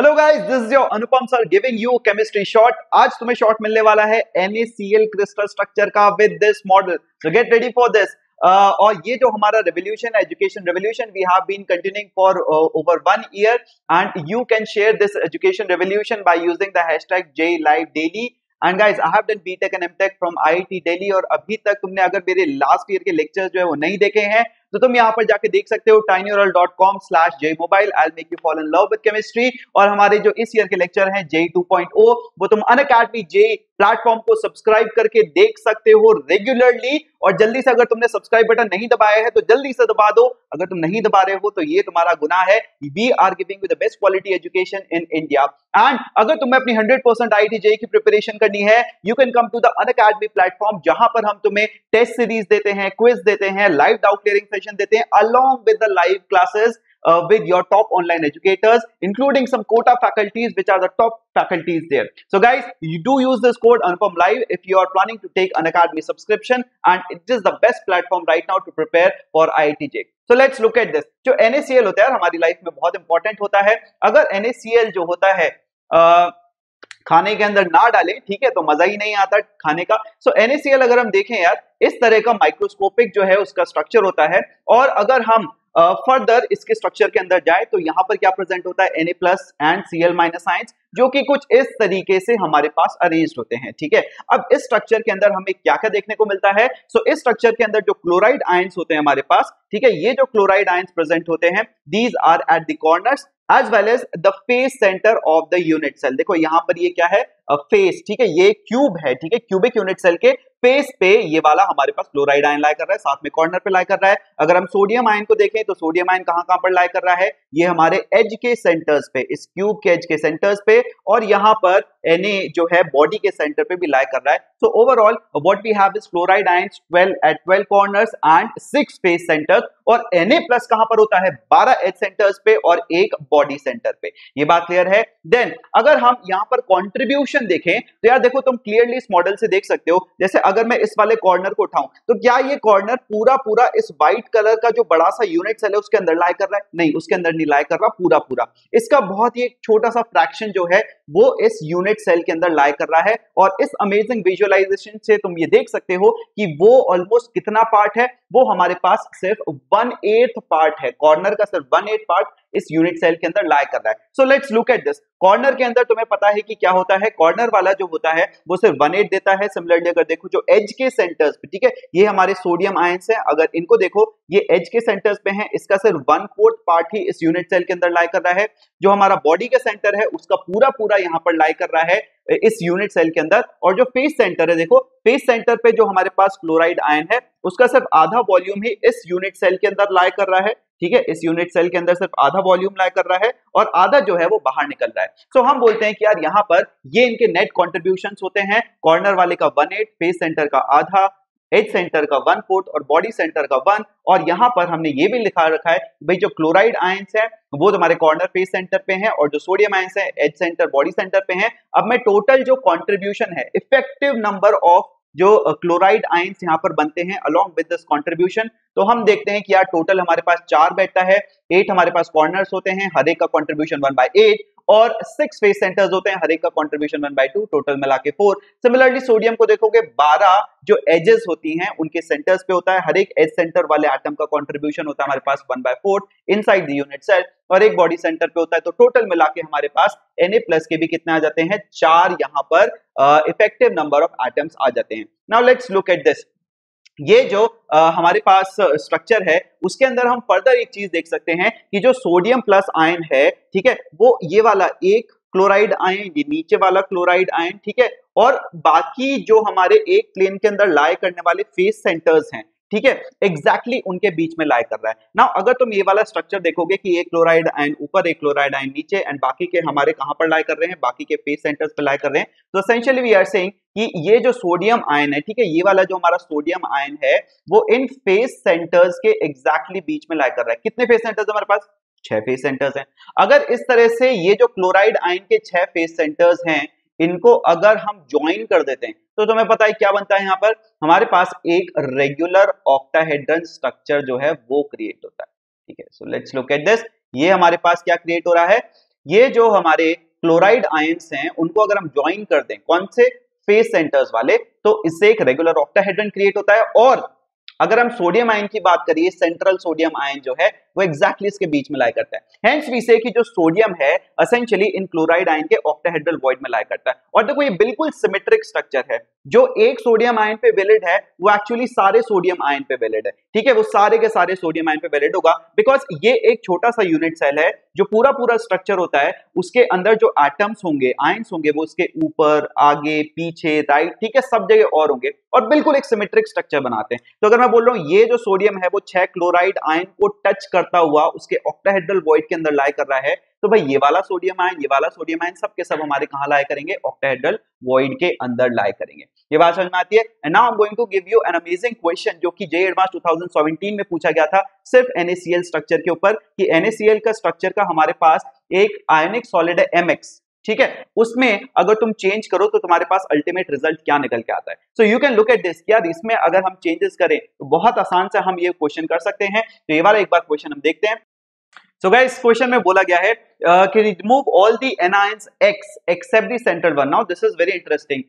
Hello guys, this is your Anupam sir giving you chemistry shot. आज तुम्हें shot मिलने वाला है NaCl क्रिस्टल स्ट्रक्चर का with this model, so get ready for this. और ये जो हमारा revolution, education revolution, we have been continuing for over 1 year and you can share this education revolution by using the hashtag JLiveDaily। And guys, I have done BTech and MTech from IIT Delhi, और अभी तक तुमने अगर मेरे last year के lectures जो है वो नहीं देखे हैं तो तुम यहाँ पर जाके देख सकते हो tinyurl.com/jmobile। I'll make you fall in love with chemistry। और हमारे जो इस ईयर के लेक्चर हैं JEE 2.0, वो तुम Unacademy JEE प्लेटफॉर्म को सब्सक्राइब करके देख सकते हो रेगुलरली। और जल्दी से अगर तुमने सब्सक्राइब बटन नहीं दबाया है तो जल्दी से दबा दो, अगर तुम नहीं दबा रहे हो तो ये तुम्हारा गुनाह है। We are giving you the best quality education in India. And अगर तुम्हें अपनी 100% IIT JEE की प्रिपरेशन करनी है, you can come to the Unacademy platform, जहां पर हम तुम्हें टेस्ट सीरीज देते हैं, क्विज देते हैं, लाइव डाउट क्लियरिंग सेशन देते हैं, along with the live classes with your top online educators, including some quota faculties, which are the top faculties there. So guys, you do use this code ANUPAMLIVE if you are planning to take Unacademy subscription, and it is the best platform right now to prepare for IIT JEE. So let's look at this. जो NaCl होता है हमारी life में बहुत important होता है। अगर NaCl जो होता है खाने के अंदर ना डालें, ठीक है, तो मजा ही नहीं आता खाने का। सो NaCl अगर हम देखें यार, इस तरह का माइक्रोस्कोपिक जो है उसका स्ट्रक्चर होता है। और अगर हम फर्दर इसके स्ट्रक्चर के अंदर जाए तो यहाँ पर क्या प्रेजेंट होता है, Na+ एंड Cl- आयंस, जो कि कुछ इस तरीके से हमारे पास अरेंज्ड होते हैं, ठीक है। अब इस स्ट्रक्चर के अंदर हमें क्या क्या देखने को मिलता है। सो इस स्ट्रक्चर के अंदर जो क्लोराइड आयंस होते हैं हमारे पास, ठीक है, ये जो क्लोराइड आयंस प्रेजेंट होते हैं, these are at the corners as well as the face centre of the unit cell. देखो यहाँ पर ये क्या है, फेस, ठीक है, ये क्यूब है, ठीक है, क्यूबिक यूनिट सेल के फेस पे ये वाला हमारे पास क्लोराइड आयन लाया कर रहा है, साथ में कॉर्नर पे लाया कर रहा है। अगर हम सोडियम आयन को देखें तो सोडियम आयन कहां कहां पर लाया कर रहा है, ये हमारे एज के सेंटर्स पे, इस क्यूब के एज के सेंटर्स पे, और यहाँ पर Na जो है बॉडी के सेंटर पे भी लाया कर रहा है। So overall what we have is chloride ions 12 at 12 corners and 6 face centres, और Na+ कहां पर होता है, 12 एज सेंटर्स पे और 1 बॉडी सेंटर पे। ये बात क्लियर है। देन अगर हम यहाँ पर कॉन्ट्रीब्यूशन देखें तो यार देखो, तुम क्लियरली इस मॉडल से देख सकते हो, जैसे अगर मैं इस वाले कॉर्नर को उठाऊं तो क्या ये कॉर्नर पूरा पूरा इस वाइट कलर का जो बड़ा सा यूनिट सेल है उसके अंदर लाया कर रहा है? नहीं, उसके अंदर नहीं लाया कर रहा पूरा पूरा, इसका बहुत ही एक छोटा सा फ्रैक्शन जो है वो इस यूनिट सेल के अंदर लाया कर रहा है। और इस अमेजिंग विजुअलाइजेशन से तुम ये देख सकते हो कि वो ऑलमोस्ट कितना पार्ट है, वो हमारे पास सिर्फ 1/8 पार्ट है, कॉर्नर का सिर्फ 1/8 पार्ट इस यूनिट सेल के अंदर लाया कर रहा है। So let's look at this. Corner के अंदर तुम्हें पता है कि क्या होता है, कॉर्नर वाला जो होता है वो सिर्फ 1/8 देता है। सिमिलरली अगर देखो जो एज के सेंटर्स पे, ठीक है, ये हमारे सोडियम आयंस हैं, अगर इनको देखो ये एज के सेंटर्स पे हैं, इसका सिर्फ 1/4 पार्ट ही इस यूनिट सेल के अंदर लाया कर रहा है। जो हमारा बॉडी का सेंटर है उसका पूरा पूरा यहाँ पर लाया कर रहा है इस यूनिट सेल के अंदर। और जो फेस सेंटर है, देखो फेस सेंटर पे जो हमारे पास क्लोराइड आयन है उसका सिर्फ आधा वॉल्यूम ही इस यूनिट सेल के अंदर लाया कर रहा है, ठीक है, इस यूनिट सेल के अंदर सिर्फ आधा वॉल्यूम लाया कर रहा है और आधा जो है वो बाहर निकल रहा है। सो हम बोलते हैं कि यार यहाँ पर ये इनके नेट कॉन्ट्रीब्यूशंस होते हैं, कॉर्नर वाले का 1/8, फेस सेंटर का आधा, एज सेंटर का 1/4 और बॉडी सेंटर का 1। और यहाँ पर हमने ये भी लिखा रखा है भाई जो क्लोराइड आयंस है वो तुम्हारे कॉर्नर फेस सेंटर पे हैं, और जो सोडियम आयंस है एज सेंटर बॉडी सेंटर पे हैं। अब मैं टोटल जो कॉन्ट्रीब्यूशन है, इफेक्टिव नंबर ऑफ जो क्लोराइड आयंस यहाँ पर बनते हैं अलॉन्ग विद दिस कॉन्ट्रीब्यूशन, तो हम देखते हैं कि यार टोटल हमारे पास 4 बैठता है, 8 हमारे पास कॉर्नर्स होते हैं, हर एक का कॉन्ट्रीब्यूशन 1/8, और 6 फेस सेंटर्स होते हैं, हर एक का कॉन्ट्रीब्यूशन 1/2, टोटल मिला के 4। सिमिलरली सोडियम को देखोगे 12 जो एजेस होती हैं उनके सेंटर्स पे होता है, हर एक एज सेंटर वाले एटम का कॉन्ट्रीब्यूशन होता है हमारे पास 1/4 इनसाइड द यूनिट सेल, और एक बॉडी सेंटर पे होता है। तो टोटल मिला के हमारे पास Na+ के भी कितने आ जाते हैं, 4 यहाँ पर इफेक्टिव नंबर ऑफ एटम्स आ जाते हैं। Now let's look at this. ये जो हमारे पास स्ट्रक्चर है उसके अंदर हम फर्दर एक चीज देख सकते हैं कि जो सोडियम प्लस आयन है, ठीक है, वो ये वाला एक क्लोराइड आयन, ये नीचे वाला क्लोराइड आयन, ठीक है, और बाकी जो हमारे एक प्लेन के अंदर लाए करने वाले फेस सेंटर्स हैं, ठीक है, एग्जैक्टली उनके बीच में लाया कर रहा है। नाउ अगर तुम ये वाला स्ट्रक्चर देखोगे कि एक क्लोराइड आयन ऊपर, एक क्लोराइड आयन नीचे, एंड बाकी के हमारे कहां पर लाया कर रहे हैं, बाकी के फेस सेंटर्स पे लाया कर रहे हैं। तो एसेंशियली वी आर सेइंग कि ये जो सोडियम आयन है, ठीक है, ये वाला जो हमारा सोडियम आयन है वो इन फेस सेंटर्स के एग्जैक्टली बीच में लाया कर रहा है। कितने फेस सेंटर्स हमारे पास, 6 फेस सेंटर्स हैं। अगर इस तरह से ये जो क्लोराइड आयन के 6 फेस सेंटर्स हैं इनको अगर हम ज्वाइन कर देते हैं तो तुम्हें पता है क्या बनता है, यहाँ पर हमारे पास एक रेगुलर ऑक्टाहेड्रल स्ट्रक्चर जो है वो क्रिएट होता है, ठीक है। So let's look at this. ये हमारे पास क्या क्रिएट हो रहा है, ये जो हमारे क्लोराइड आयंस हैं उनको अगर हम ज्वाइन कर दें कौन से फेस सेंटर्स वाले, तो इससे एक रेगुलर ऑक्टाहेड्रन क्रिएट होता है। और अगर हम सोडियम आयन की बात करिए, सेंट्रल सोडियम आयन जो है वो एग्जैक्टली इसके बीच में लाया करता है। हेंस वी से कि जो सोडियम है एसेंशियली इन क्लोराइड आयन के ऑक्टाहेड्रल वॉइड में लाया करता है। और देखो ये बिल्कुल सिमेट्रिक स्ट्रक्चर है, जो एक सोडियम आयन पे वैलिड है वो एक्चुअली सारे सोडियम आयन पे वैलिड है, ठीक है, वो सारे के सारे सोडियम आयन पे वैलिड होगा, बिकॉज ये एक छोटा सा यूनिट सेल है जो पूरा पूरा स्ट्रक्चर होता है, उसके अंदर जो एटम्स होंगे आयंस होंगे वो उसके ऊपर आगे पीछे राइट, ठीक है, सब जगह और होंगे और बिल्कुल एक सिमेट्रिक स्ट्रक्चर बनाते हैं। तो अगर मैं बोल रहा हूँ ये जो सोडियम है वो 6 क्लोराइड आयन को टच करता हुआ उसके ऑक्टाहेड्रल वॉइड के अंदर लाया कर रहा है, तो भाई ये वाला सोडियम आयन, ये वाला सोडियम आयन सब के सब हमारे कहाँ लाया करेंगे, ऑक्टाहेड्रल वॉइड के अंदर लाया करेंगे। ये बात समझ में आती है। And now I am going to give you an amazing question जो कि जेई एडवांस 2017 में पूछा गया था सिर्फ NaCl स्ट्रक्चर के ऊपर, कि NaCl का स्ट्रक्चर का हमारे पास एक आयोनिक सॉलिड है MX, ठीक है, उसमें अगर तुम चेंज करो तो तुम्हारे पास अल्टीमेट रिजल्ट क्या निकल के आता है। So you can look at this, यार इसमें अगर हम चेंजेस करें तो बहुत आसान से हम ये क्वेश्चन कर सकते हैं। तो ये वाला एक बार क्वेश्चन हम देखते हैं। सो गाइस क्वेश्चन में बोला गया है कि remove all the anions X except the central one. Now this is very interesting.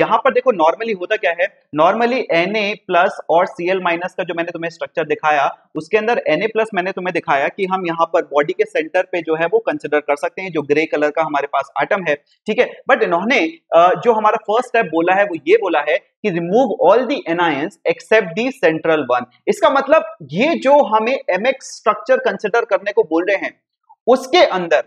यहाँ पर देखो नॉर्मली होता क्या है, नॉर्मली Na प्लस और Cl माइनस का जो मैंने तुम्हें स्ट्रक्चर दिखाया उसके अंदर Na प्लस मैंने तुम्हें दिखाया कि हम यहाँ पर बॉडी के सेंटर पे जो है वो कंसिडर कर सकते हैं, जो ग्रे कलर का हमारे पास एटम है, ठीक है। बट इन्होंने जो हमारा फर्स्ट स्टेप बोला है वो ये बोला है कि remove all the anions except the central one. इसका मतलब ये जो हमें MX स्ट्रक्चर कंसिडर करने को बोल रहे हैं उसके अंदर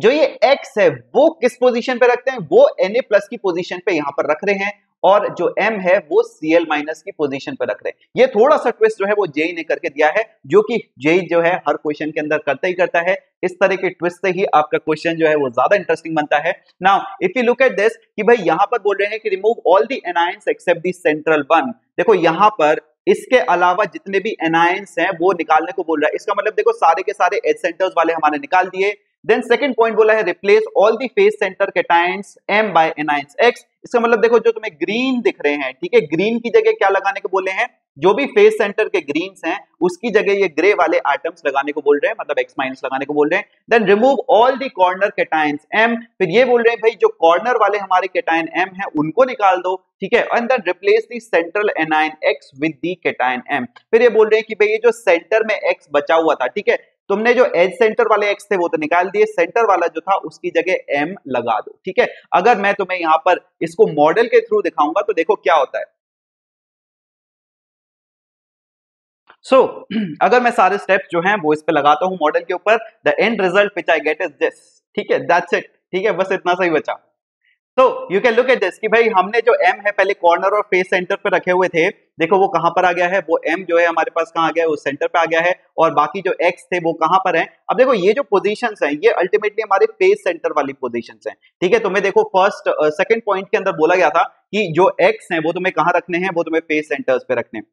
जो ये X है वो किस पोजीशन पे रखते हैं, वो Na प्लस की पोजीशन पे यहां पर रख रहे हैं और जो M है वो Cl माइनस की पोजीशन पे रख रहे हैं। ये थोड़ा सा ट्विस्ट जो है वो जेई ने करके दिया है, जो कि जेई जो है हर क्वेश्चन के अंदर करता ही करता है। इस तरह के ट्विस्ट से ही आपका क्वेश्चन जो है वो ज्यादा इंटरेस्टिंग बनता है। Now if you look at this कि भाई यहां पर बोल रहे हैं कि remove all the anions except the central one. देखो यहां पर इसके अलावा जितने भी एनायंस हैं वो निकालने को बोल रहा है। इसका मतलब देखो सारे के सारे एज सेंटर्स वाले हमारे निकाल दिए। देन सेकंड पॉइंट बोला है replace all the face centre cations M by anions X। इसका मतलब देखो जो तुम्हें ग्रीन दिख रहे हैं, ठीक है, ग्रीन की जगह क्या लगाने को बोले हैं, जो भी फेस सेंटर के ग्रीन्स हैं उसकी जगह ये ग्रे वाले एटम्स लगाने को बोल रहे हैं, मतलब एक्स माइनस लगाने को बोल रहे हैं। Then remove all the corner cations M। फिर ये बोल रहे हैं भाई जो कॉर्नर वाले हमारे कैटायन M हैं उनको निकाल दो, ठीक है। And then replace the central anion X with the cation M। फिर ये बोल रहे हैं कि भाई ये जो सेंटर में X बचा हुआ था, ठीक है, तुमने जो एज सेंटर वाले एक्स थे वो तो निकाल दिए, सेंटर वाला जो था उसकी जगह एम लगा दो, ठीक है। अगर मैं तुम्हें यहां पर इसको मॉडल के थ्रू दिखाऊंगा तो देखो क्या होता है। अगर मैं सारे स्टेप्स जो हैं वो इस पे लगाता हूं मॉडल के ऊपर, the end result which I get is this, ठीक है, दैट्स इट, ठीक है, बस इतना सही बचा। तो you can look at this कि भाई हमने जो M है पहले कॉर्नर और फेस सेंटर पे रखे हुए थे, देखो वो कहां पर आ गया है, वो M जो है हमारे पास कहां आ गया है, वो सेंटर पे आ गया है, और बाकी जो X थे वो कहां पर हैं। अब देखो ये जो पोजीशंस हैं ये अल्टीमेटली हमारे फेस सेंटर वाली पोजीशंस हैं, ठीक है। तो मैं देखो फर्स्ट सेकंड पॉइंट के अंदर बोला गया था कि जो X हैं वो तुम्हें कहां रखने हैं, वो तुम्हें फेस सेंटर्स पे रखने हैं।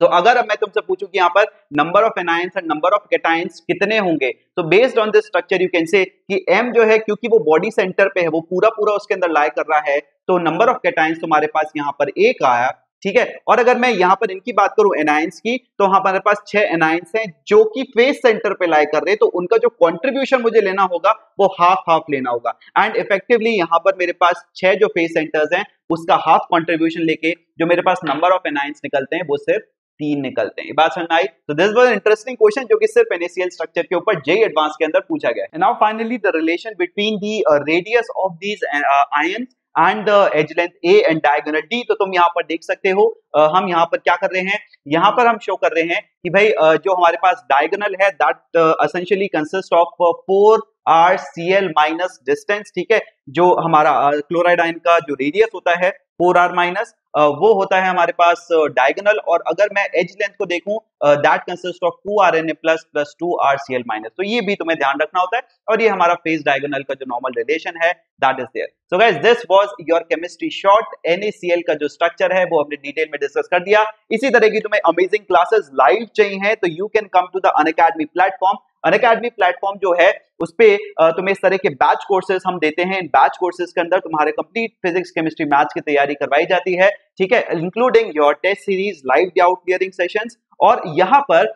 तो अगर अब मैं तुमसे पूछूं कि यहाँ पर number of anions and number of cations कितने होंगे, तो based on this structure you can say कि M जो है क्योंकि वो बॉडी सेंटर पे है वो पूरा पूरा उसके अंदर लाया कर रहा है, तो नंबर ऑफ कैटायंस तुम्हारे पास यहाँ पर 1 आया, ठीक है। और अगर मैं यहाँ पर इनकी बात करूं एनायंस की, तो हमारे पास 6 एनायंस हैं जो कि फेस सेंटर पे लाए कर रहे, तो उनका जो कंट्रीब्यूशन मुझे लेना होगा वो हाफ हाफ लेना होगा। एंड इफेक्टिवली यहाँ पर मेरे पास 6 जो फेस सेंटर्स हैं उसका हाफ कंट्रीब्यूशन लेके जो मेरे पास नंबर ऑफ एनायंस निकलते हैं वो सिर्फ 3 निकलते हैं। बात समझ में आई। तो this was an interesting question जो कि सिर्फ NaCl स्ट्रक्चर के ऊपर जेई एडवांस के अंदर पूछा गया है। And now finally the relation between the radius of these ions and the edge length A and diagonal D। तो तुम यहाँ पर देख सकते हो हम यहाँ पर क्या कर रहे हैं, यहाँ पर हम शो कर रहे हैं कि भाई जो हमारे पास डायगोनल है that essentially consist of 4RCl minus distance, ठीक है, जो हमारा क्लोराइड आयन का जो रेडियस होता है 4R माइनस वो होता है हमारे पास डायगोनल। और अगर मैं एज लेंथ को देखूं that consist of 2RNA plus 2RCl minus. तो ये भी तुम्हें ध्यान रखना होता है और ये हमारा फेस डायगोनल का जो नॉर्मल रिलेशन है that is there. So guys this was your chemistry short. NaCl का जो स्ट्रक्चर है वो हमने डिटेल में डिस्कस कर दिया। इसी तरह की तुम्हें अमेजिंग क्लासेस लाइव चाहिए हैं तो you can come to the Unacademy platform. Unacademy platform जो है उस पे तुम्हें इस तरह के बैच कोर्सेज हम देते हैं। इन बैच कोर्सेज के अंदर तुम्हारे कंप्लीट फिजिक्स केमिस्ट्री मैथ्स की तैयारी करवाई जाती है, ठीक है, including your test series, live doubt clearing sessions, और यहाँ पर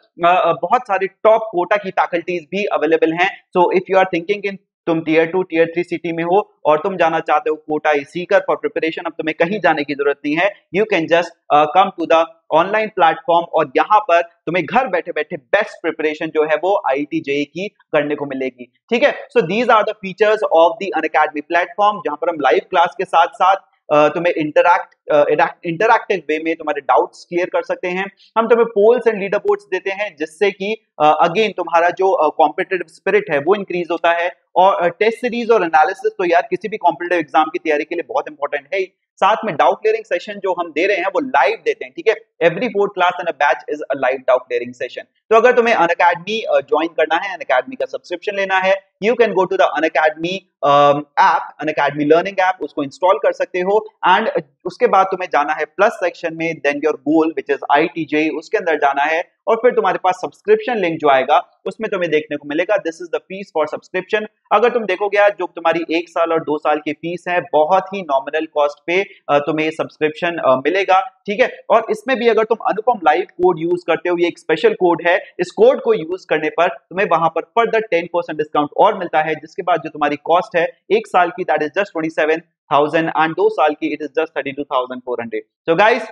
बहुत सारे टॉप कोटा की फैकल्टीज भी अवेलेबल हैं। So if you are thinking in तुम टीयर 2 टीयर 3 सिटी में हो और तुम जाना चाहते हो कोटा सीकर फॉर प्रिपरेशन, अब तुम्हें कहीं जाने की जरूरत नहीं है, you can just come to the online platform और यहाँ पर तुम्हें घर बैठे बैठे बेस्ट प्रिपरेशन जो है वो आईआईटी जेईई की करने को मिलेगी, ठीक है। So these are the features of the Unacademy platform, जहां पर हम लाइव क्लास के साथ साथ तुम्हें इंटरैक्टिव वे में तुम्हारे डाउट्स क्लियर कर सकते हैं। हम तुम्हें पोल्स एंड लीडर बोर्ड्स देते हैं जिससे कि अगेन तुम्हारा जो कॉम्पिटिटिव स्पिरिट है वो इंक्रीज होता है, और टेस्ट सीरीज और एनालिसिस तो यार किसी भी कॉम्पिटिटिव एग्जाम की तैयारी के लिए बहुत इंपॉर्टेंट है। साथ में डाउट क्लियरिंग सेशन जो हम दे रहे हैं वो लाइव देते हैं, ठीक है, every fourth class in a batch is a live doubt clearing session. तो अगर तुम्हें अनअकैडमी ज्वाइन करना है, अनअकैडमी का सब्सक्रिप्शन लेना है, you can go to the Unacademy app, Unacademy learning app, उसको इंस्टॉल कर सकते हो। एंड उसके बाद तुम्हें जाना है प्लस सेक्शन में, then your goal which is IIT JEE, उसके अंदर जाना है और फिर तुम्हारे पास सब्सक्रिप्शन लिंक जो आएगा उसमें तुम्हें देखने को मिलेगा this is the fees for subscription. अगर तुम देखोगे यार जो तुम्हारी 1 साल और 2 साल की फीस है, बहुत ही नॉमिनल कॉस्ट पे तुम्हें सब्सक्रिप्शन मिलेगा, ठीक है। और इसमें भी अगर तुम अनुपम लाइव कोड यूज करते हो, ये एक स्पेशल कोड है, इस कोड को यूज करने पर तुम्हें वहां पर फर्दर 10% डिस्काउंट और मिलता है, जिसके बाद जो तुम्हारी कॉस्ट है 1 साल की दैट इज जस्ट 27,000 एंड 2 साल की it is just 32,400। So guys,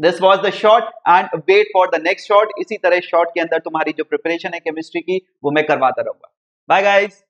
this was the short and wait for the next short. इसी तरह शॉर्ट के अंदर तुम्हारी जो प्रिपरेशन है केमिस्ट्री की वो मैं करवाता रहूंगा। Bye guys.